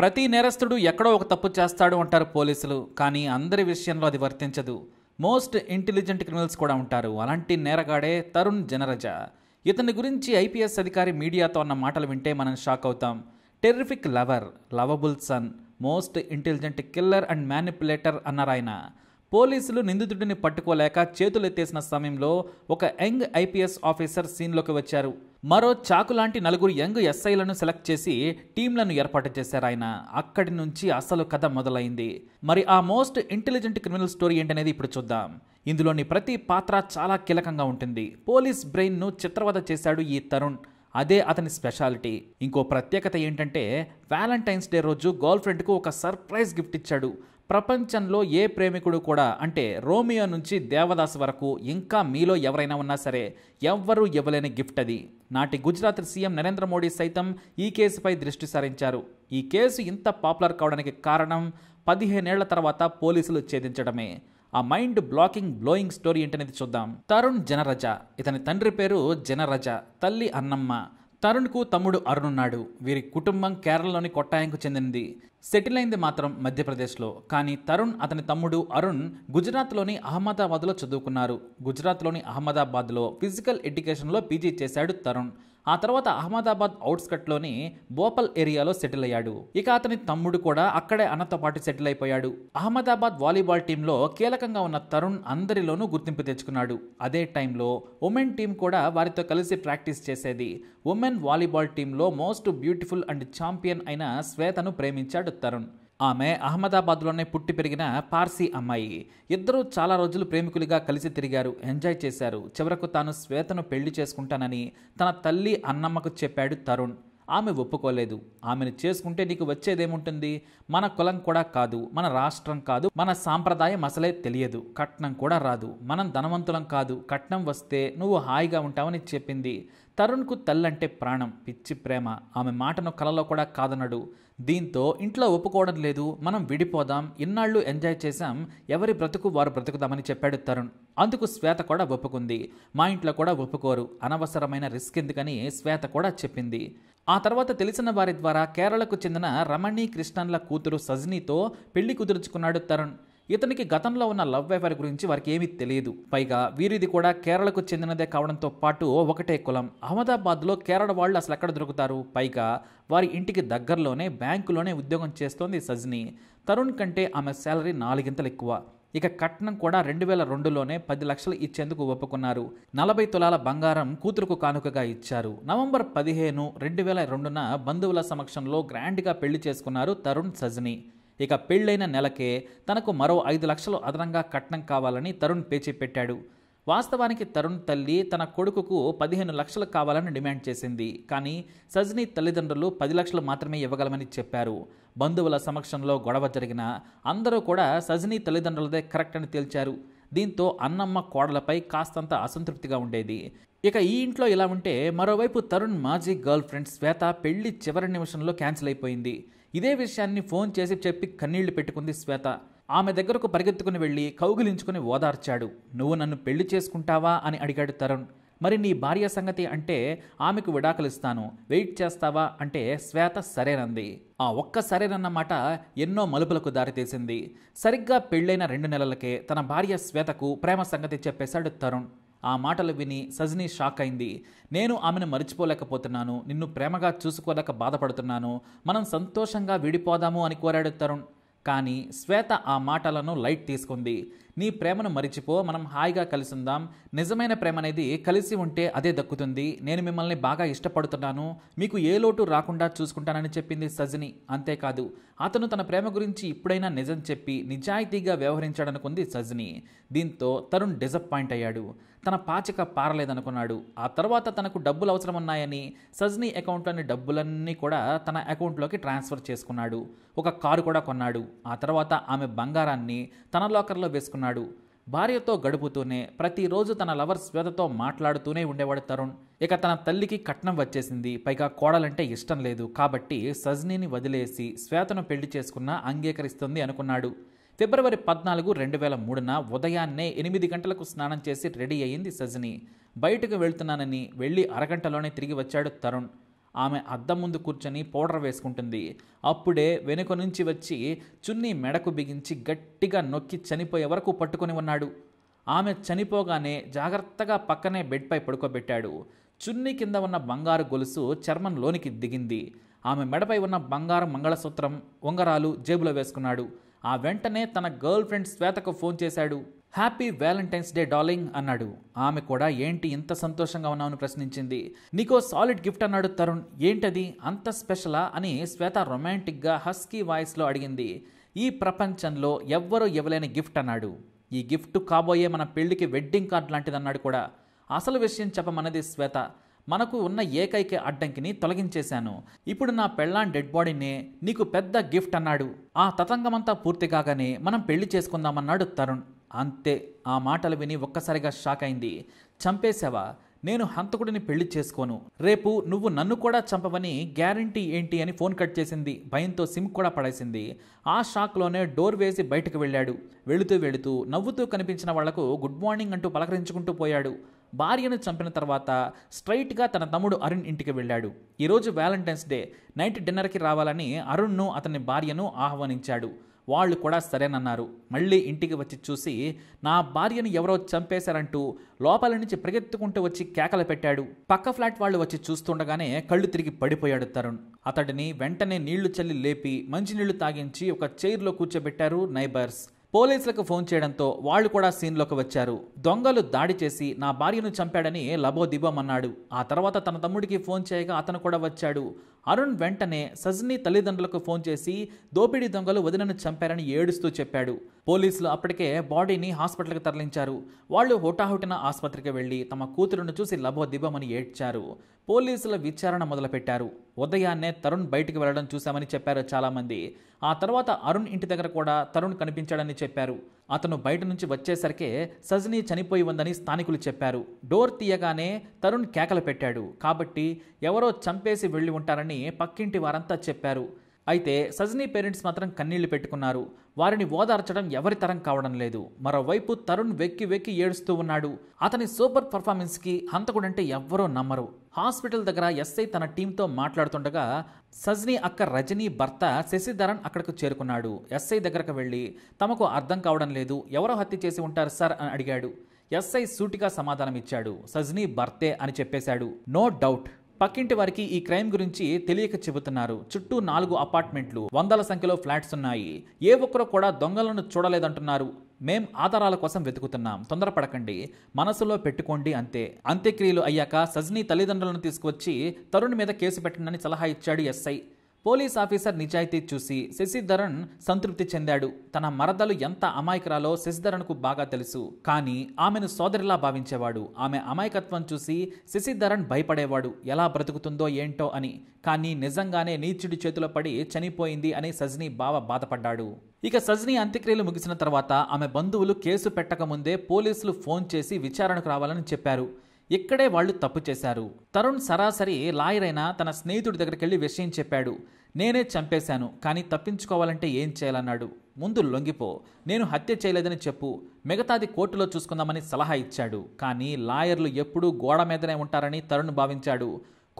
ప్రతి నేరస్తుడు ఎక్కడో ఒక తప్పు చేస్తాడు అంటారు పోలీసులు, కానీ అందరి విషయంలో అది వర్తించదు. మోస్ట్ ఇంటెలిజెంట్ క్రిమినల్స్ కూడా ఉంటారు. అలాంటి నేరగాడే తరుణ్ జనరజ. ఇతని గురించి ఐపీఎస్ అధికారి మీడియాతో అన్న మాటలు వింటే మనం షాక్ అవుతాం. Terrific lover, lovable son, most intelligent killer and manipulator అన్నారు ఆయన. పోలీసులు నిందితుడిని పట్టుకోలేక చేతులెత్తేసిన సమయంలో ఒక యంగ్ ఐపీఎస్ ఆఫీసర్ సీన్లోకి వచ్చారు. మరో చాకు లాంటి నలుగురు యంగ్ ఎస్ఐలను సెలెక్ట్ చేసి టీంలను ఏర్పాటు చేశారు ఆయన. అక్కడి నుంచి అసలు కథ మొదలైంది. మరి ఆ మోస్ట్ ఇంటెలిజెంట్ క్రిమినల్ స్టోరీ ఏంటనేది ఇప్పుడు చూద్దాం. ఇందులోని ప్రతి పాత్ర చాలా కీలకంగా ఉంటుంది. పోలీస్ బ్రెయిన్ను చిత్రవద చేశాడు ఈ తరుణ్, అదే అతని స్పెషాలిటీ. ఇంకో ప్రత్యేకత ఏంటంటే వ్యాలంటైన్స్ డే రోజు గర్ల్ ఫ్రెండ్కు ఒక సర్ప్రైజ్ గిఫ్ట్ ఇచ్చాడు. ప్రపంచంలో ఏ ప్రేమికుడు కూడా, అంటే రోమియో నుంచి దేవదాస్ వరకు, ఇంకా మీలో ఎవరైనా ఉన్నా సరే ఎవ్వరూ ఇవ్వలేని గిఫ్ట్ అది. నాటి గుజరాత్ సీఎం నరేంద్ర మోడీ సైతం ఈ కేసుపై దృష్టి సారించారు. ఈ కేసు ఇంత పాపులర్ కావడానికి కారణం 15 ఏళ్ల తర్వాత పోలీసులు ఛేదించడమే. ఆ మైండ్ బ్లాకింగ్ బ్లోయింగ్ స్టోరీ ఏంటనేది చూద్దాం. తరుణ్ జనరజ. ఇతని తండ్రి పేరు జనరజ, తల్లి అన్నమ్మ. తరుణ్కు తమ్ముడు అరుణ్ ఉన్నాడు. వీరి కుటుంబం కేరళలోని కొట్టాయంకు చెందినది. సెటిల్ అయింది మాత్రం మధ్యప్రదేశ్లో. కానీ తరుణ్, అతని తమ్ముడు అరుణ్ గుజరాత్లోని అహ్మదాబాద్లో చదువుకున్నారు. గుజరాత్లోని అహ్మదాబాద్లో ఫిజికల్ ఎడ్యుకేషన్లో పీజీ చేశాడు తరుణ్. ఆ తర్వాత అహ్మదాబాద్ అవుట్స్కట్లోని బోపల్ ఏరియాలో సెటిల్ అయ్యాడు. ఇక అతని తమ్ముడు కూడా అక్కడే అన్నతో పాటు సెటిల్ అయిపోయాడు. అహ్మదాబాద్ వాలీబాల్ టీంలో కీలకంగా ఉన్న తరుణ్ అందరిలోనూ గుర్తింపు తెచ్చుకున్నాడు. అదే టైంలో ఉమెన్ టీం కూడా వారితో కలిసి ప్రాక్టీస్ చేసేది. ఉమెన్ వాలీబాల్ టీంలో మోస్ట్ బ్యూటిఫుల్ అండ్ ఛాంపియన్ అయిన శ్వేతను ప్రేమించాడు తరుణ్. ఆమె అహ్మదాబాద్లోనే పుట్టి పెరిగిన పార్సీ అమ్మాయి. ఇద్దరూ చాలా రోజులు ప్రేమికులుగా కలిసి తిరిగారు, ఎంజాయ్ చేశారు. చివరకు తాను శ్వేతను పెళ్లి చేసుకుంటానని తన తల్లి అన్నమ్మకు చెప్పాడు తరుణ్. ఆమె ఒప్పుకోలేదు. ఆమెను చేసుకుంటే నీకు వచ్చేదేముంటుంది? మన కులం కూడా కాదు, మన రాష్ట్రం కాదు, మన సాంప్రదాయం అసలే తెలియదు, కట్నం కూడా రాదు, మనం ధనవంతులం కాదు, కట్నం వస్తే నువ్వు హాయిగా ఉంటావని చెప్పింది. తరుణ్కు తల్లంటే ప్రాణం, పిచ్చి ప్రేమ. ఆమె మాటను కలలో కూడా కాదన్నాడు. దీంతో ఇంట్లో ఒప్పుకోవడం లేదు, మనం విడిపోదాం, ఇన్నాళ్ళు ఎంజాయ్ చేశాం, ఎవరి బ్రతుకు వారు బ్రతుకుదామని చెప్పాడు తరుణ్. అందుకు శ్వేత కూడా ఒప్పుకుంది. మా ఇంట్లో కూడా ఒప్పుకోరు, అనవసరమైన రిస్క్ ఎందుకని శ్వేత కూడా చెప్పింది. ఆ తర్వాత తెలిసిన వారి ద్వారా కేరళకు చెందిన రమణి కృష్ణన్ల కూతురు సజ్నీతో పెళ్లి కుదుర్చుకున్నాడు తరుణ్. ఇతనికి గతంలో ఉన్న లవ్ అఫైర్ గురించి వారికి ఏమీ తెలియదు. పైగా వీరిది కూడా కేరళకు చెందినదే కావడంతో పాటు ఒకటే కులం. అహ్మదాబాద్లో కేరళ వాళ్ళు అసలు ఎక్కడ దొరుకుతారు? పైగా వారి ఇంటికి దగ్గరలోనే బ్యాంకులోనే ఉద్యోగం చేస్తోంది సజ్ని. తరుణ్ కంటే ఆమె శాలరీ 4 గంటలు ఎక్కువ. ఇక కట్నం కూడా 2002లోనే 10 లక్షలు ఇచ్చేందుకు ఒప్పుకున్నారు. 40 తులాల బంగారం కూతురుకు కానుకగా ఇచ్చారు. నవంబర్ 15, 2002న బంధువుల సమక్షంలో గ్రాండ్గా పెళ్లి చేసుకున్నారు తరుణ్ సజ్ని. ఇక పెళ్లైన నెలకే తనకు మరో 5 లక్షలు అదనంగా కట్నం కావాలని తరుణ్ పేచీ పెట్టాడు. వాస్తవానికి తరుణ్ తల్లి తన కొడుకుకు 15 లక్షలు కావాలని డిమాండ్ చేసింది. కానీ సజ్ని తల్లిదండ్రులు 10 లక్షలు మాత్రమే ఇవ్వగలమని చెప్పారు. బంధువుల సమక్షంలో గొడవ జరిగిన అందరూ కూడా సజ్ని తల్లిదండ్రులదే కరెక్ట్ అని తేల్చారు. దీంతో అన్నమ్మ కోడలపై కాస్తంత అసంతృప్తిగా ఉండేది. ఇక ఈ ఇంట్లో ఇలా ఉంటే మరోవైపు తరుణ్ మాజీ గర్ల్ ఫ్రెండ్ శ్వేత పెళ్లి చివరి నిమిషంలో క్యాన్సిల్ అయిపోయింది. ఇదే విషయాన్ని ఫోన్ చేసి చెప్పి కన్నీళ్లు పెట్టుకుంది శ్వేత. ఆమె దగ్గరకు పరిగెత్తుకుని వెళ్ళి కౌగిలించుకుని ఓదార్చాడు. నువ్వు నన్ను పెళ్లి చేసుకుంటావా అని అడిగాడు తరుణ్. మరి నీ భార్య సంగతి? అంటే ఆమెకు విడాకులిస్తాను, వెయిట్ చేస్తావా అంటే శ్వేత సరేనంది. ఆ ఒక్క సరేనన్నమాట ఎన్నో మలుపులకు దారితీసింది. సరిగ్గా పెళ్లైన 2 నెలలకే తన భార్య శ్వేతకు ప్రేమ సంగతి చెప్పేశాడు తరుణ్. ఆ మాటలు విని సజ్ని షాక్ అయింది. నేను ఆమెను మరిచిపోలేకపోతున్నాను, నిన్ను ప్రేమగా చూసుకోలేక బాధపడుతున్నాను, మనం సంతోషంగా విడిపోదాము అని కోరాడు తరుణ్. కానీ శ్వేత ఆ మాటలను లైట్ తీసుకుంది. నీ ప్రేమను మరిచిపో, మనం హాయిగా కలిసి ఉందాం, నిజమైన ప్రేమ అనేది కలిసి ఉంటే అదే దక్కుతుంది, నేను మిమ్మల్ని బాగా ఇష్టపడుతున్నాను, మీకు ఏ లోటు రాకుండా చూసుకుంటానని చెప్పింది సజ్ని. అంతేకాదు అతను తన ప్రేమ గురించి ఇప్పుడైనా నిజం చెప్పి నిజాయితీగా వ్యవహరించాడనుకుంది సజ్ని. దీంతో తరుణ్ డిసప్పాయింట్ అయ్యాడు. తన పాచిక పారలేదనుకున్నాడు. ఆ తర్వాత తనకు డబ్బులు అవసరమున్నాయని సజ్ని అకౌంట్లోని డబ్బులన్నీ కూడా తన అకౌంట్లోకి ట్రాన్స్ఫర్ చేసుకున్నాడు. ఒక కారు కూడా కొన్నాడు. ఆ తర్వాత ఆమె బంగారాన్ని తన లాకర్లో వేసుకున్నాడు. భార్యతో గడుపుతూనే ప్రతిరోజు తన లవర్ శ్వేతతో మాట్లాడుతూనే ఉండేవాడు తరుణ్. ఇక తన తల్లికి కట్నం వచ్చేసింది. పైగా కోడలంటే ఇష్టం లేదు కాబట్టి సజ్నిని వదిలేసి శ్వేతను పెళ్లి చేసుకున్నా అంగీకరిస్తుంది అనుకున్నాడు. ఫిబ్రవరి 14, 2003న ఉదయాన్నే 8 గంటలకు స్నానం చేసి రెడీ అయ్యింది సజ్ని. బయటకు వెళ్తున్నానని వెళ్ళి అరగంటలోనే తిరిగి వచ్చాడు తరుణ్. ఆమె అద్దం ముందు కూర్చొని పౌడర్ వేసుకుంటుంది. అప్పుడే వెనుక నుంచి వచ్చి చున్నీ మెడకు బిగించి గట్టిగా నొక్కి చనిపోయే వరకు పట్టుకొని ఉన్నాడు. ఆమె చనిపోగానే జాగ్రత్తగా పక్కనే బెడ్పై పడుకోబెట్టాడు. చున్నీ కింద ఉన్న బంగారు గొలుసు చర్మం లోనికి దిగింది. ఆమె మెడపై ఉన్న బంగారు మంగళసూత్రం, ఉంగరాలు జేబులో వేసుకున్నాడు. ఆ వెంటనే తన గర్ల్ ఫ్రెండ్ శ్వేతకు ఫోన్ చేశాడు. హ్యాపీ వ్యాలంటైన్స్ డే డార్లింగ్ అన్నాడు. ఆమె కూడా ఏంటి ఇంత సంతోషంగా ఉన్నామని ప్రశ్నించింది. నీకో సాలిడ్ గిఫ్ట్ అన్నాడు తరుణ్. ఏంటది అంత స్పెషలా అని శ్వేత రొమాంటిక్గా హస్కీ వాయిస్లో అడిగింది. ఈ ప్రపంచంలో ఎవ్వరూ ఇవ్వలేని గిఫ్ట్ అన్నాడు. ఈ గిఫ్ట్ కాబోయే మన పెళ్లికి వెడ్డింగ్ కార్డ్ లాంటిది అన్నాడు కూడా. అసలు విషయం చెప్పమన్నది శ్వేత. మనకు ఉన్న ఏకైక అడ్డంకిని తొలగించేశాను. ఇప్పుడు నా పెళ్ళాన్ డెడ్ బాడీనే నీకు పెద్ద గిఫ్ట్ అన్నాడు. ఆ తతంగమంతా పూర్తి కాగానే మనం పెళ్లి చేసుకుందామన్నాడు తరుణ్. అంతే. ఆ మాటలు విని ఒక్కసారిగా షాక్ అయింది. చంపేశావా? నేను హంతకుడిని పెళ్లి చేసుకోను. రేపు నువ్వు నన్ను కూడా చంపవని గ్యారంటీ ఏంటి అని ఫోన్ కట్ చేసింది. భయంతో సిమ్ కూడా పడేసింది. ఆ షాక్లోనే డోర్ వేసి బయటకు వెళ్ళాడు. వెళుతూ నవ్వుతూ కనిపించిన వాళ్లకు గుడ్ మార్నింగ్ అంటూ పలకరించుకుంటూ పోయాడు. భార్యను చంపిన తర్వాత స్ట్రైట్గా తన తమ్ముడు అరుణ్ ఇంటికి వెళ్ళాడు. ఈరోజు వ్యాలంటైన్స్ డే, నైట్ డిన్నర్కి రావాలని అరుణ్ను అతని భార్యను ఆహ్వానించాడు. వాళ్ళు కూడా సరేనన్నారు. మళ్ళీ ఇంటికి వచ్చి చూసి నా భార్యను ఎవరో చంపేశారంటూ లోపల నుంచి పరిగెత్తుకుంటూ వచ్చి కేకలు పెట్టాడు. పక్క ఫ్లాట్ వాళ్ళు వచ్చి చూస్తుండగానే కళ్ళు తిరిగి పడిపోయాడు తరుణ్. అతడిని వెంటనే నీళ్లు చల్లి లేపి మంచినీళ్లు తాగించి ఒక చైర్లో కూర్చోబెట్టారు నైబర్స్. పోలీసులకు ఫోన్ చేయడంతో వాళ్ళు కూడా సీన్లోకి వచ్చారు. దొంగలు దాడి చేసి నా భార్యను చంపాడని లబోదిబోమన్నాడు. ఆ తర్వాత తన తమ్ముడికి ఫోన్ చేయగా అతను కూడా వచ్చాడు. అరుణ్ వెంటనే సజ్ని తల్లిదండ్రులకు ఫోన్ చేసి దోపిడీ దొంగలు వదినను చంపారని ఏడుస్తూ చెప్పాడు. పోలీసులు అప్పటికే బాడీని హాస్పిటల్కి తరలించారు. వాళ్ళు హుటాహుటిన ఆసుపత్రికి వెళ్ళి తమ కూతురును చూసి లబోదిబోమని ఏడ్చారు. పోలీసుల విచారణ మొదలుపెట్టారు. ఉదయాన్నే తరుణ్ బయటికి వెళ్లడం చూశామని చెప్పారు చాలామంది. ఆ తర్వాత అరుణ్ ఇంటి దగ్గర కూడా తరుణ్ కనిపించాడని చెప్పారు. అతను బయట నుంచి వచ్చేసరికే సజ్ని చనిపోయి ఉందని స్థానికులు చెప్పారు. డోర్ తీయగానే తరుణ్ కేకలు పెట్టాడు. కాబట్టి ఎవరో చంపేసి వెళ్ళి ఉంటారని పక్కింటి వారంతా చెప్పారు. అయితే సజ్ని పేరెంట్స్ మాత్రం కన్నీళ్లు పెట్టుకున్నారు. వారిని ఓదార్చడం ఎవరి తరం కావడం లేదు. మరోవైపు తరుణ్ వెక్కి వెక్కి ఏడుస్తూ ఉన్నాడు. అతని సూపర్ పర్ఫార్మెన్స్కి హంతకుడంటే ఎవ్వరూ నమ్మరు. హాస్పిటల్ దగ్గర ఎస్ఐ తన టీంతో మాట్లాడుతుండగా సజ్ని అక్క రజనీ భర్త శశిధరన్ అక్కడికి చేరుకున్నాడు. ఎస్ఐ దగ్గరకు వెళ్ళి తమకు అర్థం కావడం లేదు, ఎవరో హత్య చేసి ఉంటారు సార్ అని అడిగాడు. ఎస్ఐ సూటిగా సమాధానం ఇచ్చాడు. సజ్ని భర్తే అని చెప్పేశాడు. No doubt. పక్కింటి వారికి ఈ క్రైమ్ గురించి తెలియక చెబుతున్నారు. చుట్టూ 4 అపార్ట్మెంట్లు, వందల సంఖ్యలో ఫ్లాట్స్ ఉన్నాయి. ఏ ఒక్కరూ కూడా దొంగలను చూడలేదంటున్నారు. మేం ఆధారాల కోసం వెతుకుతున్నాం, తొందరపడకండి, మనసులో పెట్టుకోండి అంతే. అంత్యక్రియలు అయ్యాక సజ్ని తల్లిదండ్రులను తీసుకువచ్చి తరుణ్ మీద కేసు పెట్టండి సలహా ఇచ్చాడు ఎస్ఐ. పోలీస్ ఆఫీసర్ నిజాయితీ చూసి శశిధరన్ సంతృప్తి చెందాడు. తన మరదలు ఎంత అమాయకురాలో శశిధరన్కు బాగా తెలుసు. కానీ ఆమెను సోదరిలా భావించేవాడు. ఆమె అమాయకత్వం చూసి శశిధరన్ భయపడేవాడు, ఎలా బ్రతుకుతుందో ఏంటో అని. కానీ నిజంగానే నీచుడి చేతిలో పడి చనిపోయింది అని సజ్ని బావ బాధపడ్డాడు. ఇక సజ్ని అంత్యక్రియలు ముగిసిన తర్వాత ఆమె బంధువులు కేసు పెట్టకముందే పోలీసులు ఫోన్ చేసి విచారణకు రావాలని చెప్పారు. ఇక్కడే వాళ్ళు తప్పు చేశారు. తరుణ్ సరాసరి లాయర్ అయిన తన స్నేహితుడి దగ్గరికి వెళ్ళి విషయం చెప్పాడు. నేనే చంపేశాను, కానీ తప్పించుకోవాలంటే ఏం చేయాలన్నాడు. ముందు లొంగిపో, నేను హత్య చేయలేదని చెప్పు, మిగతాది కోర్టులో చూసుకుందామని సలహా ఇచ్చాడు. కానీ లాయర్లు ఎప్పుడూ గోడ మీదనే ఉంటారని తరుణ్ భావించాడు.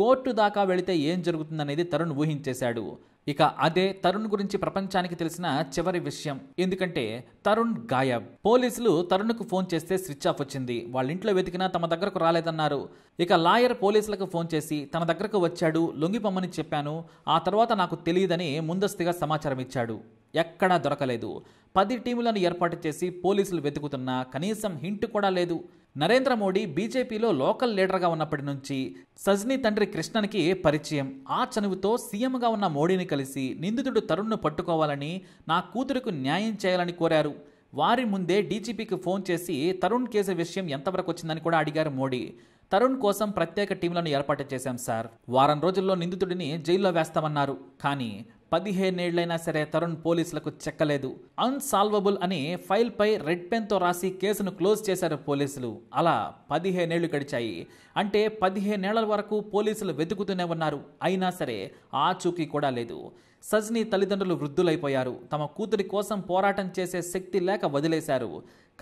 కోర్టు దాకా వెళితే ఏం జరుగుతుందనేది తరుణ్ ఊహించేశాడు. ఇక అదే తరుణ్ గురించి ప్రపంచానికి తెలిసిన చివరి విషయం. ఎందుకంటే తరుణ్ గాయబ్. పోలీసులు తరుణ్కు ఫోన్ చేస్తే స్విచ్ ఆఫ్ వచ్చింది. వాళ్ళ ఇంట్లో వెతికినా తమ దగ్గరకు రాలేదన్నారు. ఇక లాయర్ పోలీసులకు ఫోన్ చేసి తన దగ్గరకు వచ్చాడు, లొంగిపొమ్మని చెప్పాను, ఆ తర్వాత నాకు తెలియదని ముందస్తుగా సమాచారం ఇచ్చాడు. ఎక్కడా దొరకలేదు. 10 టీములను ఏర్పాటు చేసి పోలీసులు వెతుకుతున్నా కనీసం హింట్ కూడా లేదు. నరేంద్ర మోడీ బీజేపీలో లోకల్ లీడర్గా ఉన్నప్పటి నుంచి సజ్ని తండ్రి కృష్ణన్కి పరిచయం. ఆ చనువుతో సీఎంగా ఉన్న మోడీని కలిసి నిందితుడు తరుణ్ను పట్టుకోవాలని, నా కూతురుకు న్యాయం చేయాలని కోరారు. వారి ముందే డీజీపీకి ఫోన్ చేసి తరుణ్ కేసు విషయం ఎంతవరకు వచ్చిందని కూడా అడిగారు మోడీ. తరుణ్ కోసం ప్రత్యేక టీంలను ఏర్పాటు చేశాం సార్, వారం రోజుల్లో నిందితుడిని జైల్లో వేస్తామన్నారు. కానీ 15 ఏళ్లైనా సరే తరుణ్ పోలీసులకు చెక్కలేదు. అన్సాల్వబుల్ అని ఫైల్పై రెడ్ పెన్తో రాసి కేసును క్లోజ్ చేశారు పోలీసులు. అలా 15 ఏళ్లు గడిచాయి. అంటే 15 ఏళ్ల వరకు పోలీసులు వెతుకుతూనే ఉన్నారు. అయినా సరే ఆచూకీ కూడా లేదు. సజ్ని తల్లిదండ్రులు వృద్ధులైపోయారు. తమ కూతురి కోసం పోరాటం చేసే శక్తి లేక వదిలేశారు.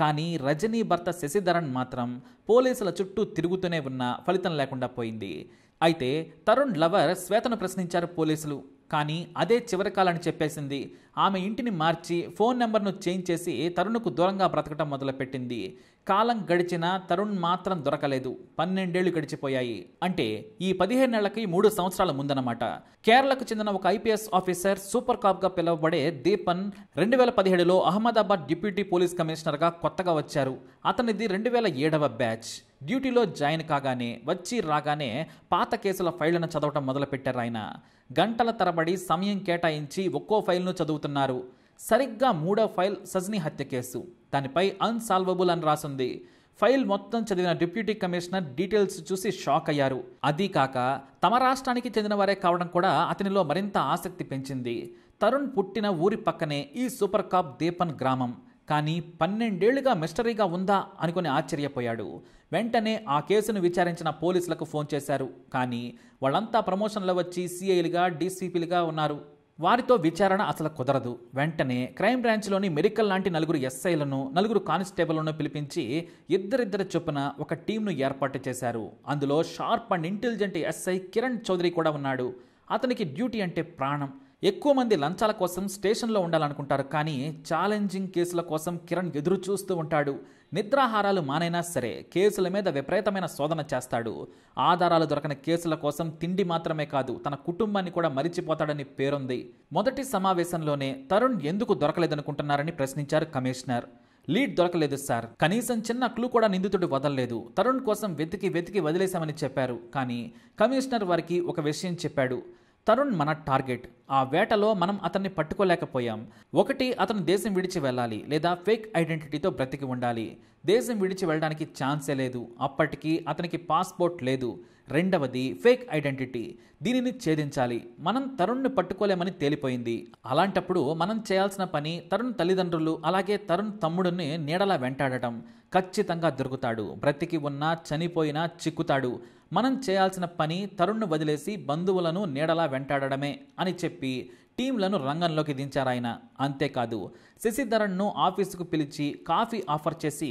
కానీ రజనీ భర్త శశిధరన్ మాత్రం పోలీసుల చుట్టూ తిరుగుతూనే ఉన్న ఫలితం లేకుండా పోయింది. అయితే తరుణ్ లవర్ శ్వేతను ప్రశ్నించారు పోలీసులు. కానీ అదే చివరి కాలని చెప్పేసింది. ఆమె ఇంటిని మార్చి ఫోన్ నెంబర్ను చేంజ్ చేసి తరుణ్కు దూరంగా బ్రతకటం మొదలుపెట్టింది. కాలం గడిచినా తరుణ్ మాత్రం దొరకలేదు. 12 ఏళ్లు గడిచిపోయాయి. అంటే ఈ 15 ఏళ్లకి 3 సంవత్సరాల ముందన్నమాట. కేరళకు చెందిన ఒక IPS ఆఫీసర్, సూపర్ కాప్గా పిలువబడే దీపన్ 2017లో అహ్మదాబాద్ డిప్యూటీ పోలీస్ కమిషనర్గా కొత్తగా వచ్చారు. అతనిది 2007వ బ్యాచ్. డ్యూటీలో జాయిన్ కాగానే, వచ్చి రాగానే పాత కేసుల ఫైళ్లను చదవటం మొదలుపెట్టారు. ఆయన గంటల తరబడి సమయం కేటాయించి ఒక్కో ఫైల్ను చదువుతున్నారు. సరిగ్గా 3వ ఫైల్ సజ్ని హత్య కేసు. దానిపై అన్సాల్వబుల్ అని రాసింది. ఫైల్ మొత్తం చదివిన డిప్యూటీ కమిషనర్ డీటెయిల్స్ చూసి షాక్ అయ్యారు. అదీ కాక తమ రాష్ట్రానికి చెందిన వారే కావడం కూడా అతనిలో మరింత ఆసక్తి పెంచింది. తరుణ్ పుట్టిన ఊరి పక్కనే ఈ సూపర్ కాప్ దీపన్ గ్రామం. కానీ 12 ఏళ్లుగా మిస్టరీగా ఉందా అనుకుని ఆశ్చర్యపోయాడు. వెంటనే ఆ కేసును విచారించిన పోలీసులకు ఫోన్ చేశారు. కానీ వాళ్ళంతా ప్రమోషన్లో వచ్చి CIలుగా DCPలుగా ఉన్నారు. వారితో విచారణ అసలు కుదరదు. వెంటనే క్రైమ్ బ్రాంచ్లోని మెడికల్ లాంటి 4 SIలను, 4 కానిస్టేబుల్లను పిలిపించి ఇద్దరిద్దరి చొప్పున ఒక టీంను ఏర్పాటు చేశారు. అందులో sharp and intelligent SI Kiran Chowdary కూడా ఉన్నాడు. అతనికి డ్యూటీ అంటే ప్రాణం. ఎక్కువ మంది లంచాల కోసం స్టేషన్లో ఉండాలనుకుంటారు. కానీ ఛాలెంజింగ్ కేసుల కోసం కిరణ్ ఎదురు చూస్తూ ఉంటాడు. నిద్రాహారాలు మానైనా సరే కేసుల మీద విపరీతమైన శోధన చేస్తాడు. ఆధారాలు దొరకని కేసుల కోసం తిండి మాత్రమే కాదు, తన కుటుంబాన్ని కూడా మరిచిపోతాడని పేరుంది. మొదటి సమావేశంలోనే తరుణ్ ఎందుకు దొరకలేదనుకుంటున్నారని ప్రశ్నించారు కమిషనర్. లీడ్ దొరకలేదు సార్, కనీసం చిన్న క్లూ కూడా నిందితుడు వదలలేదు. తరుణ్ కోసం వెతికి వదిలేశామని చెప్పారు. కానీ కమిషనర్ వారికి ఒక విషయం చెప్పాడు. తరుణ్ మన టార్గెట్. ఆ వేటలో మనం అతన్ని పట్టుకోలేకపోయాం. ఒకటి, అతను దేశం విడిచి వెళ్ళాలి, లేదా ఫేక్ ఐడెంటిటీతో బ్రతికి ఉండాలి. దేశం విడిచి వెళ్ళడానికి ఛాన్సే లేదు. అప్పటికి అతనికి పాస్పోర్ట్ లేదు. రెండవది ఫేక్ ఐడెంటిటీ. దీనిని ఛేదించాలి. మనం తరుణ్ను పట్టుకోలేమని తేలిపోయింది. అలాంటప్పుడు మనం చేయాల్సిన పని తరుణ్ తల్లిదండ్రులు, అలాగే తరుణ్ తమ్ముడిని నీడలా వెంటాడటం. ఖచ్చితంగా దొరుకుతాడు. బ్రతికి ఉన్నా చనిపోయినా చిక్కుతాడు. మనం చేయాల్సిన పని తరుణ్ను వదిలేసి బంధువులను నీడలా వెంటాడడమే అని చెప్పి టీంలను రంగంలోకి దించారాయన. అంతేకాదు, శశిధరన్ను ఆఫీసుకు పిలిచి కాఫీ ఆఫర్ చేసి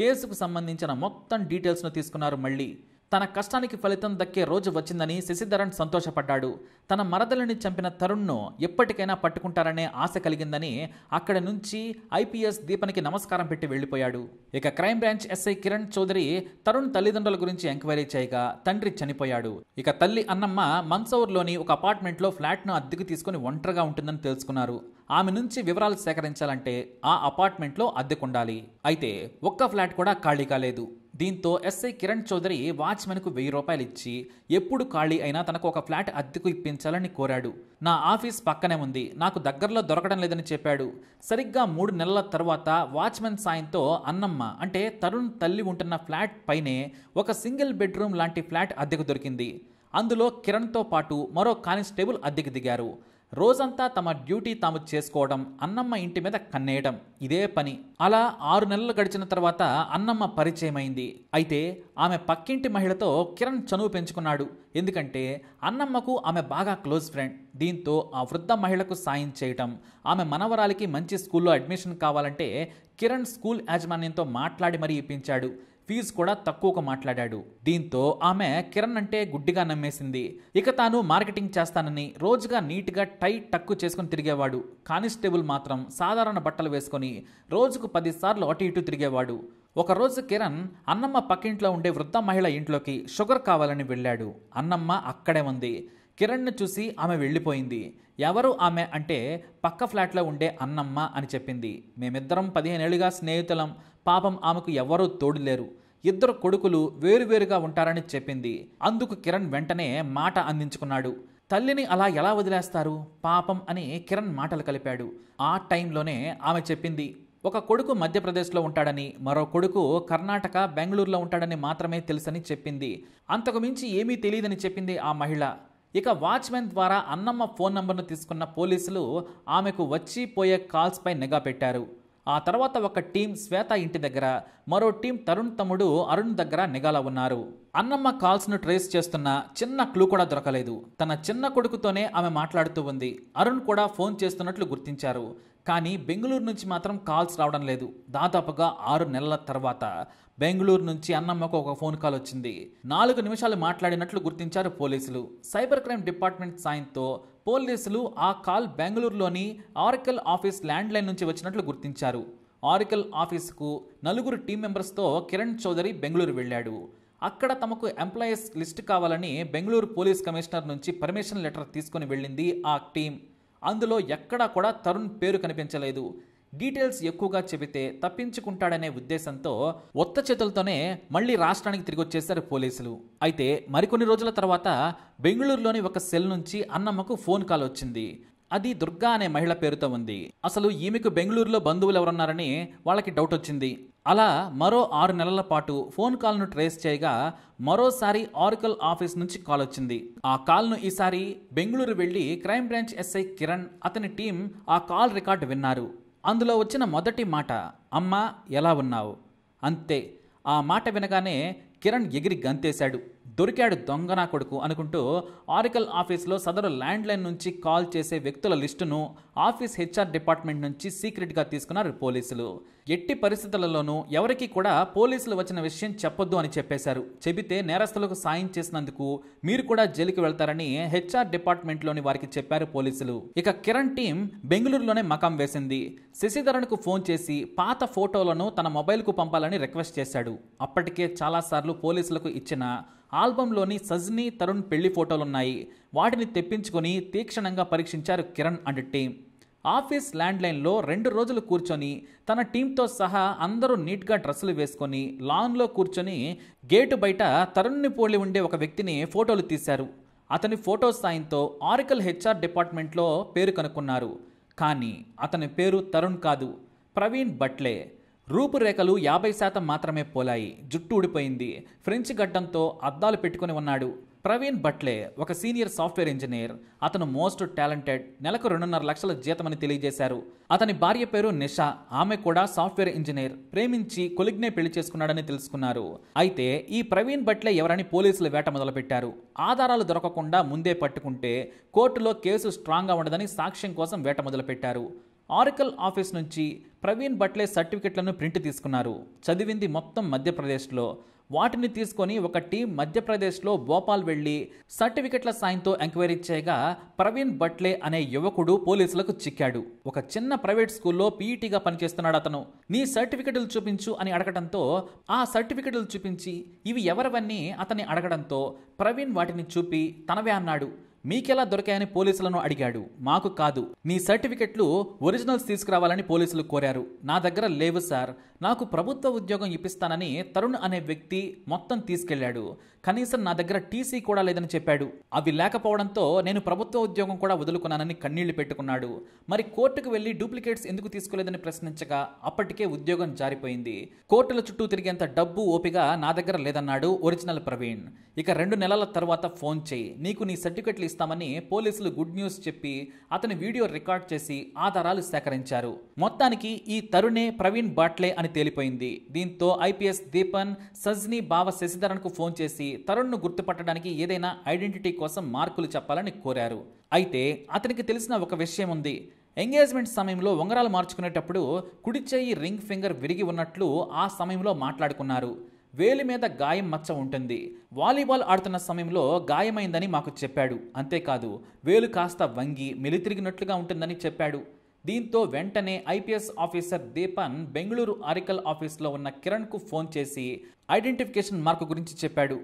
కేసుకు సంబంధించిన మొత్తం డీటెయిల్స్ను తీసుకున్నారు. మళ్ళీ తన కష్టానికి ఫలితం దక్కే రోజు వచ్చిందని శశిధరన్ సంతోషపడ్డాడు. తన మరదలిని చంపిన తరుణ్ను ఎప్పటికైనా పట్టుకుంటారనే ఆశ కలిగిందని అక్కడి నుంచి IPS దీపనికి నమస్కారం పెట్టి వెళ్ళిపోయాడు. ఇక crime branch SI Kiran Chowdary Tarun తల్లిదండ్రుల గురించి ఎంక్వైరీ చేయగా తండ్రి చనిపోయాడు. ఇక తల్లి అన్నమ్మ మంసౌర్లోని ఒక అపార్ట్మెంట్లో ఫ్లాట్ను అద్దెకు తీసుకుని ఒంటరిగా ఉంటుందని తెలుసుకున్నారు. ఆమె నుంచి వివరాలు సేకరించాలంటే ఆ అపార్ట్మెంట్లో అద్దెకుండాలి. అయితే ఒక్క ఫ్లాట్ కూడా ఖాళీ కాలేదు. దీంతో SI కిరణ్ చౌదరి వాచ్మెన్కు 1000 రూపాయలు ఇచ్చి ఎప్పుడు ఖాళీ అయినా తనకు ఒక ఫ్లాట్ అద్దెకు ఇప్పించాలని కోరాడు. నా ఆఫీస్ పక్కనే ఉంది, నాకు దగ్గరలో దొరకడం లేదని చెప్పాడు. సరిగ్గా 3 నెలల తర్వాత వాచ్మెన్ సాయంతో అన్నమ్మ అంటే తరుణ్ తల్లి ఉంటున్న ఫ్లాట్ పైనే ఒక సింగిల్ బెడ్రూమ్ లాంటి ఫ్లాట్ అద్దెకు దొరికింది. అందులో కిరణ్తో పాటు మరో కానిస్టేబుల్ అద్దెకు దిగారు. రోజంతా తమ డ్యూటీ తాము చేసుకోవడం, అన్నమ్మ ఇంటి మీద కన్నేయడం, ఇదే పని. అలా 6 నెలలు గడిచిన తర్వాత అన్నమ్మ పరిచయమైంది. అయితే ఆమె పక్కింటి మహిళతో కిరణ్ చనువు పెంచుకున్నాడు. ఎందుకంటే అన్నమ్మకు ఆమె బాగా క్లోజ్ ఫ్రెండ్. దీంతో ఆ వృద్ధ మహిళకు సాయం చేయటం, ఆమె మనవరాలికి మంచి స్కూల్లో అడ్మిషన్ కావాలంటే కిరణ్ స్కూల్ యాజమాన్యంతో మాట్లాడి మరీ ఇప్పించాడు. ఫీజు కూడా తక్కువగా మాట్లాడాడు. దీంతో ఆమె కిరణ్ అంటే గుడ్డిగా నమ్మేసింది. ఇక తాను మార్కెటింగ్ చేస్తానని రోజుగా నీట్గా టై టక్కు చేసుకుని తిరిగేవాడు. కానిస్టేబుల్ మాత్రం సాధారణ బట్టలు వేసుకొని రోజుకు 10 సార్లు అటు ఇటు తిరిగేవాడు. ఒకరోజు కిరణ్ అన్నమ్మ పక్కింట్లో ఉండే వృద్ధ మహిళ ఇంట్లోకి షుగర్ కావాలని వెళ్ళాడు. అన్నమ్మ అక్కడే ఉంది. కిరణ్ను చూసి ఆమె వెళ్ళిపోయింది. ఎవరు ఆమె అంటే పక్క ఫ్లాట్లో ఉండే అన్నమ్మ అని చెప్పింది. మేమిద్దరం 15 ఏళ్లుగా స్నేహితులం, పాపం ఆమెకు ఎవరూ తోడులేరు, 2 కొడుకులు వేరువేరుగా ఉంటారని చెప్పింది. అందుకు కిరణ్ వెంటనే మాట అందించుకున్నాడు. తల్లిని అలా ఎలా వదిలేస్తారు పాపం అని కిరణ్ మాటలు కలిపాడు. ఆ టైంలోనే ఆమె చెప్పింది, 1 కొడుకు మధ్యప్రదేశ్లో ఉంటాడని, మరో కొడుకు కర్ణాటక బెంగళూరులో ఉంటాడని మాత్రమే తెలుసని చెప్పింది. అంతకుమించి ఏమీ తెలియదని చెప్పింది ఆ మహిళ. ఇక వాచ్మెన్ ద్వారా అన్నమ్మ ఫోన్ నంబర్ను తీసుకున్న పోలీసులు ఆమెకు వచ్చి పోయే కాల్స్పై నిఘా పెట్టారు. ఆ తర్వాత ఒక టీం శ్వేత ఇంటి దగ్గర, మరో టీం తరుణ్ తమ్ముడు అరుణ్ దగ్గర నిఘాలో ఉన్నారు. అన్నమ్మ కాల్స్ను ట్రేస్ చేస్తున్న చిన్న క్లూ కూడా దొరకలేదు. తన చిన్న కొడుకుతోనే ఆమె మాట్లాడుతూ ఉంది. అరుణ్ కూడా ఫోన్ చేస్తున్నట్లు గుర్తించారు. కానీ బెంగళూరు నుంచి మాత్రం కాల్స్ రావడం లేదు. దాదాపుగా 6 నెలల తర్వాత బెంగళూరు నుంచి అన్నమ్మకు ఒక ఫోన్ కాల్ వచ్చింది. 4 నిమిషాలు మాట్లాడినట్లు గుర్తించారు పోలీసులు. సైబర్ క్రైమ్ డిపార్ట్మెంట్ సాయంతో పోలీసులు ఆ కాల్ బెంగళూరులోని ఆర్కల్ ఆఫీస్ ల్యాండ్లైన్ నుంచి వచ్చినట్లు గుర్తించారు. ఆర్కల్ ఆఫీసుకు 4 టీం మెంబర్స్తో కిరణ్ చౌదరి బెంగళూరు వెళ్ళాడు. అక్కడ తమకు ఎంప్లాయీస్ లిస్ట్ కావాలని బెంగళూరు పోలీస్ కమిషనర్ నుంచి పర్మిషన్ లెటర్ తీసుకుని వెళ్ళింది ఆ టీం. అందులో ఎక్కడా కూడా తరుణ్ పేరు కనిపించలేదు. డీటెయిల్స్ ఎక్కువగా చెబితే తప్పించుకుంటాడనే ఉద్దేశంతో ఒత్త చేతులతోనే మళ్ళీ రాష్ట్రానికి తిరిగి వచ్చేశారు పోలీసులు. అయితే మరికొన్ని రోజుల తర్వాత బెంగళూరులోని ఒక సెల్ నుంచి అన్నమ్మకు ఫోన్ కాల్ వచ్చింది. అది దుర్గా అనే మహిళ పేరుతో ఉంది. అసలు ఈమెకు బెంగళూరులో బంధువులు ఎవరున్నారని వాళ్ళకి డౌట్ వచ్చింది. అలా మరో 6 నెలల పాటు ఫోన్ కాల్ను ట్రేస్ చేయగా మరోసారి ఆర్కల్ ఆఫీస్ నుంచి కాల్ వచ్చింది. ఆ కాల్ను ఈసారి బెంగళూరు వెళ్ళి క్రైమ్ బ్రాంచ్ ఎస్ఐ కిరణ్, అతని టీం ఆ కాల్ రికార్డు విన్నారు. అందులో వచ్చిన మొదటి మాట, అమ్మ ఎలా ఉన్నావు? అంతే. ఆ మాట వినగానే కిరణ్ ఎగిరి గంతేశాడు. దొరికాడు దొంగనా కొడుకు అనుకుంటూ ఆర్కల్ ఆఫీస్లో సదరు ల్యాండ్లైన్ నుంచి కాల్ చేసే వ్యక్తుల లిస్టును ఆఫీస్ హెచ్ఆర్ డిపార్ట్మెంట్ నుంచి సీక్రెట్గా తీసుకున్నారు పోలీసులు. ఎట్టి పరిస్థితులలోనూ ఎవరికీ కూడా పోలీసులు వచ్చిన విషయం చెప్పొద్దు అని చెప్పేశారు. చెబితే నేరస్తులకు సాయం చేసినందుకు మీరు కూడా జైలుకి వెళ్తారని హెచ్ఆర్ డిపార్ట్మెంట్లోని వారికి చెప్పారు పోలీసులు. ఇక కిరణ్ టీం బెంగళూరులోనే మకాం వేసింది. శశిధరన్కు ఫోన్ చేసి పాత ఫోటోలను తన మొబైల్కు పంపాలని రిక్వెస్ట్ చేశాడు. అప్పటికే చాలాసార్లు పోలీసులకు ఇచ్చిన ఆల్బంలోని సజ్ని, తరుణ్ పెళ్లి ఫోటోలున్నాయి. వాటిని తెప్పించుకొని తీక్షణంగా పరీక్షించారు కిరణ్ అండ్ టీం. ఆఫీస్ ల్యాండ్లైన్లో 2 రోజులు కూర్చొని తన టీంతో సహా అందరూ నీట్గా డ్రెస్సులు వేసుకొని లాన్లో కూర్చొని గేటు బయట తరుణ్ని పోలి ఉండే ఒక వ్యక్తిని ఫోటోలు తీశారు. అతని ఫోటో సాయంతో ఆర్కల్ హెచ్ఆర్ డిపార్ట్మెంట్లో పేరు కనుక్కున్నారు. కానీ అతని పేరు తరుణ్ కాదు, ప్రవీణ్ బట్లే. రూపురేఖలు 50% మాత్రమే పోలాయి. జుట్టు ఊడిపోయింది. ఫ్రెంచ్ గడ్డంతో అద్దాలు పెట్టుకుని ఉన్నాడు. ప్రవీణ్ బట్లే ఒక సీనియర్ సాఫ్ట్వేర్ ఇంజనీర్. అతను మోస్ట్ టాలెంటెడ్. నెలకు 2.5 లక్షల జీతమని తెలియజేశారు. అతని భార్య పేరు నిషా. ఆమె కూడా సాఫ్ట్వేర్ ఇంజనీర్. ప్రేమించి కొలిగ్నే పెళ్లి చేసుకున్నాడని తెలుసుకున్నారు. అయితే ఈ ప్రవీణ్ బట్లే ఎవరని పోలీసులు వేట మొదలుపెట్టారు. ఆధారాలు దొరకకుండా ముందే పట్టుకుంటే కోర్టులో కేసు స్ట్రాంగ్గా ఉండదని సాక్ష్యం కోసం వేట మొదలుపెట్టారు. ఆర్కల్ ఆఫీస్ నుంచి ప్రవీణ్ బట్లే సర్టిఫికెట్లను ప్రింట్ తీసుకున్నారు. చదివింది మొత్తం మధ్యప్రదేశ్లో. వాటిని తీసుకొని ఒక టీం మధ్యప్రదేశ్లో భోపాల్ వెళ్ళి సర్టిఫికెట్ల సాయంతో ఎంక్వైరీ చేయగా ప్రవీణ్ బట్లే అనే యువకుడు పోలీసులకు చిక్కాడు. ఒక చిన్న ప్రైవేట్ స్కూల్లో పీఈటీగా పనిచేస్తున్నాడు అతను. నీ సర్టిఫికెట్లు చూపించు అని అడగడంతో ఆ సర్టిఫికెట్లు చూపించి ఇవి ఎవరివన్నీ అతన్ని అడగడంతో ప్రవీణ్ వాటిని చూపి తనవే అన్నాడు. మీకెలా దొరికాయని పోలీసులను అడిగాడు. మాకు కాదు, నీ సర్టిఫికెట్లు ఒరిజినల్స్ తీసుకురావాలని పోలీసులు కోరారు. నా దగ్గర లేవు సార్, నాకు ప్రభుత్వ ఉద్యోగం ఇప్పిస్తానని తరుణ్ అనే వ్యక్తి మొత్తం తీసుకెళ్లాడు. కనీసం నా దగ్గర టీసీ కూడా లేదని చెప్పాడు. అవి లేకపోవడంతో నేను ప్రభుత్వ ఉద్యోగం కూడా వదులుకున్నానని కన్నీళ్లు పెట్టుకున్నాడు. మరి కోర్టుకు వెళ్లి డూప్లికేట్స్ ఎందుకు తీసుకోలేదని ప్రశ్నించగా అప్పటికే ఉద్యోగం జారిపోయింది. కోర్టుల చుట్టూ తిరిగేంత డబ్బు ఓపిక నా దగ్గర లేదన్నాడు ఒరిజినల్ ప్రవీణ్. ఇక 2 నెలల తర్వాత ఫోన్ చేయి, నీకు నీ సర్టిఫికెట్లు ఇస్తామని పోలీసులు గుడ్ న్యూస్ చెప్పి అతని వీడియో రికార్డ్ చేసి ఆధారాలు సేకరించారు. మొత్తానికి ఈ తరుణే ప్రవీణ్ బట్లే అని తేలిపోయింది. దీంతో ఐపీఎస్ దీపన్ సజ్ని బావ శశిధరన్కు ఫోన్ చేసి తరుణ్ను గుర్తుపట్టడానికి ఏదైనా ఐడెంటిటీ కోసం మార్కులు చెప్పాలని కోరారు. అయితే అతనికి తెలిసిన ఒక విషయం ఉంది. ఎంగేజ్మెంట్ సమయంలో ఉంగరాలు మార్చుకునేటప్పుడు కుడి చేయి రింగ్ ఫింగర్ విరిగి ఉన్నట్లు ఆ సమయంలో మాట్లాడుకున్నారు. వేలి మీద గాయం మచ్చ ఉంటుంది. వాలీబాల్ ఆడుతున్న సమయంలో గాయమైందని మాకు చెప్పాడు. అంతేకాదు, వేలు కాస్త వంగి మెలితిరిగినట్లుగా ఉంటుందని చెప్పాడు. దీంతో వెంటనే IPS officer Deepan Bengaluru Oracle ఆఫీస్లో ఉన్న కిరణ్కు ఫోన్ చేసి ఐడెంటిఫికేషన్ మార్కు గురించి చెప్పాడు.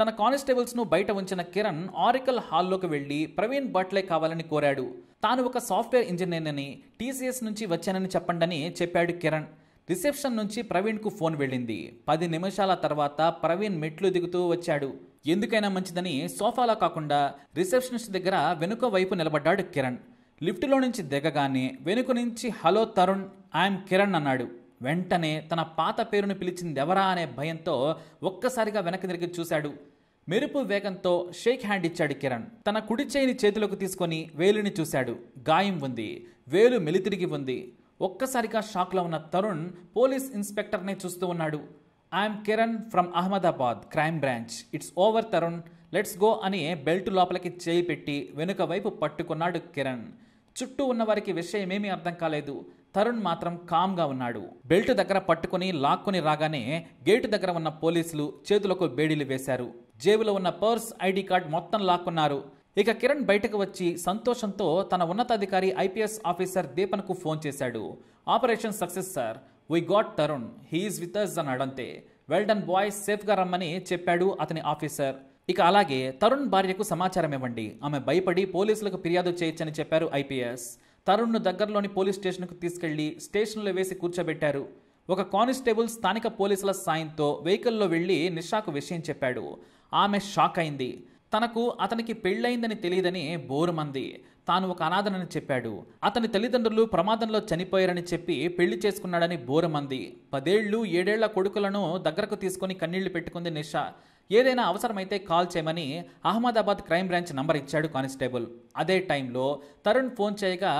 తన కానిస్టేబుల్స్ను బయట ఉంచిన కిరణ్ ఆర్కల్ హాల్లోకి వెళ్ళి ప్రవీణ్ బట్లే కావాలని కోరాడు. తాను ఒక సాఫ్ట్వేర్ ఇంజనీర్ని, టీసీఎస్ నుంచి వచ్చానని చెప్పండని చెప్పాడు కిరణ్. రిసెప్షన్ నుంచి ప్రవీణ్కు ఫోన్ వెళ్ళింది. 10 నిమిషాల తర్వాత ప్రవీణ్ మెట్లు దిగుతూ వచ్చాడు. ఎందుకైనా మంచిదని సోఫాలో కాకుండా రిసెప్షనిస్ట్ దగ్గర వెనుక వైపు నిలబడ్డాడు కిరణ్. లిఫ్టులో నుంచి దిగగానే వెనుక నుంచి హలో తరుణ్, ఐఎమ్ కిరణ్ అన్నాడు. వెంటనే తన పాత పేరును పిలిచింది ఎవరా అనే భయంతో ఒక్కసారిగా వెనక్కి తిరిగి చూశాడు. మెరుపు వేగంతో షేక్ హ్యాండ్ ఇచ్చాడు కిరణ్. తన కుడి చేయిని చేతిలోకి తీసుకొని వేలుని చూశాడు. గాయం ఉంది, వేలు మెలితిరిగి ఉంది. ఒక్కసారిగా షాక్లో ఉన్న తరుణ్ పోలీస్ ఇన్స్పెక్టర్నే చూస్తూ ఉన్నాడు. I'm Kiran from Ahmedabad crime branch. It's over Tarun, let's go అని బెల్ట్ లోపలికి చేయి పెట్టి వెనుక వైపు పట్టుకున్నాడు కిరణ్. చుట్టూ ఉన్న వారికి విషయం ఏమీ అర్థం కాలేదు. తరుణ్ మాత్రం కామ్గా ఉన్నాడు. బెల్ట్ దగ్గర పట్టుకుని లాక్కుని రాగానే గేటు దగ్గర ఉన్న పోలీసులు చేతులకు బేడీలు వేశారు. జేబులో ఉన్న పర్స్, ఐడి కార్డ్ మొత్తం లాక్కున్నారు. ఇక కిరణ్ బయటకు వచ్చి సంతోషంతో తన ఉన్నతాధికారి ఐపీఎస్ ఆఫీసర్ దీపన్కు ఫోన్ చేశాడు. Operation success sir, we got Tarun, he's with us అని అడంతే వెల్ డన్ బాయ్, సేఫ్గా రమ్మని చెప్పాడు అతని ఆఫీసర్. ఇక అలాగే తరుణ్ భార్యకు సమాచారం ఇవ్వండి, ఆమె భయపడి పోలీసులకు ఫిర్యాదు చేయొచ్చని చెప్పారు ఐపీఎస్. తరుణ్ను దగ్గరలోని పోలీస్ స్టేషన్కు తీసుకెళ్లి స్టేషన్లో వేసి కూర్చోబెట్టారు. ఒక కానిస్టేబుల్ స్థానిక పోలీసుల సాయంతో వెహికల్లో వెళ్లి నిషాకు విషయం చెప్పాడు. ఆమె షాక్ అయింది. తనకు అతనికి పెళ్లయిందని తెలియదని బోరుమంది. తాను ఒక అనాథనని చెప్పాడు. అతని తల్లిదండ్రులు ప్రమాదంలో చనిపోయారని చెప్పి పెళ్లి చేసుకున్నాడని బోరుమంది. 10 ఏళ్లు 7 ఏళ్ల కొడుకులను దగ్గరకు తీసుకుని కన్నీళ్లు పెట్టుకుంది నిషా. ఏదైనా అవసరమైతే కాల్ చేయమని అహ్మదాబాద్ క్రైమ్ బ్రాంచ్ నంబర్ ఇచ్చాడు కానిస్టేబుల్. అదే టైంలో తరుణ్ ఫోన్ చేయగా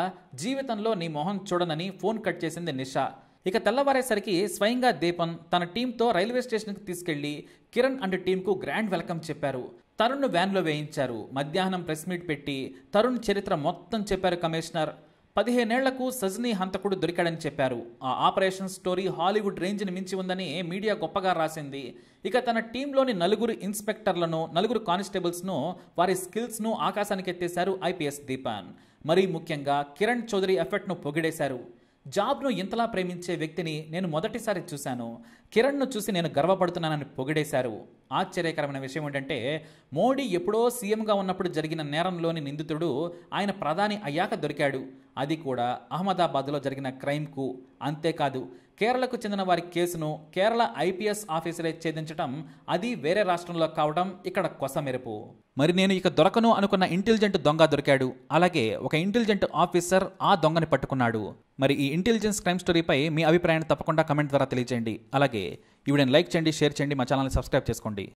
జీవితంలో నీ మొహం చూడనని ఫోన్ కట్ చేసింది నిషా. ఇక తెల్లవారేసరికి స్వయంగా దీపన్ తన టీంతో రైల్వే స్టేషన్కి తీసుకెళ్లి కిరణ్ అండ్ టీంకు గ్రాండ్ వెల్కమ్ చెప్పారు. తరుణ్ను వ్యాన్లో వేయించారు. మధ్యాహ్నం ప్రెస్ మీట్ పెట్టి తరుణ్ చరిత్ర మొత్తం చెప్పారు కమిషనర్. 15 ఏళ్లకు సజ్నీ హంతకుడు దొరికాడని చెప్పారు. ఆ ఆపరేషన్ స్టోరీ హాలీవుడ్ రేంజ్ని మించి ఉందని మీడియా గొప్పగా రాసింది. ఇక తన టీంలోని 4 ఇన్స్పెక్టర్లను 4 కానిస్టేబుల్స్ను, వారి స్కిల్స్ను ఆకాశానికి ఎత్తేశారు ఐపీఎస్ దీపన్. మరీ ముఖ్యంగా కిరణ్ చౌదరి ఎఫర్ట్ను పొగిడేశారు. జాబ్ను ఇంతలా ప్రేమించే వ్యక్తిని నేను మొదటిసారి చూశాను, కిరణ్ను చూసి నేను గర్వపడుతున్నానని పొగిడేశారు. ఆశ్చర్యకరమైన విషయం ఏంటంటే మోడీ ఎప్పుడో సీఎంగా ఉన్నప్పుడు జరిగిన నేరంలోని నిందితుడు ఆయన ప్రధాని అయ్యాక దొరికాడు. అది కూడా అహ్మదాబాద్లో జరిగిన క్రైమ్కు. అంతేకాదు కేరళకు చెందిన వారి కేసును కేరళ ఐపీఎస్ ఆఫీసరే ఛేదించడం, అది వేరే రాష్ట్రంలో కావడం ఇక్కడ కొసమెరుపు. మరి నేను ఇక దొరకను అనుకున్న ఇంటెలిజెంట్ దొంగ దొరికాడు. అలాగే ఒక ఇంటెలిజెంట్ ఆఫీసర్ ఆ దొంగని పట్టుకున్నాడు. మరి ఈ ఇంటెలిజెన్స్ క్రైమ్ స్టోరీపై మీ అభిప్రాయాన్ని తప్పకుండా కమెంట్ ద్వారా తెలియజేయండి. అలాగే ఈ వీడియోని లైక్ చేయండి, షేర్ చేయండి, మా ఛానల్ని సబ్స్క్రైబ్ చేసుకోండి.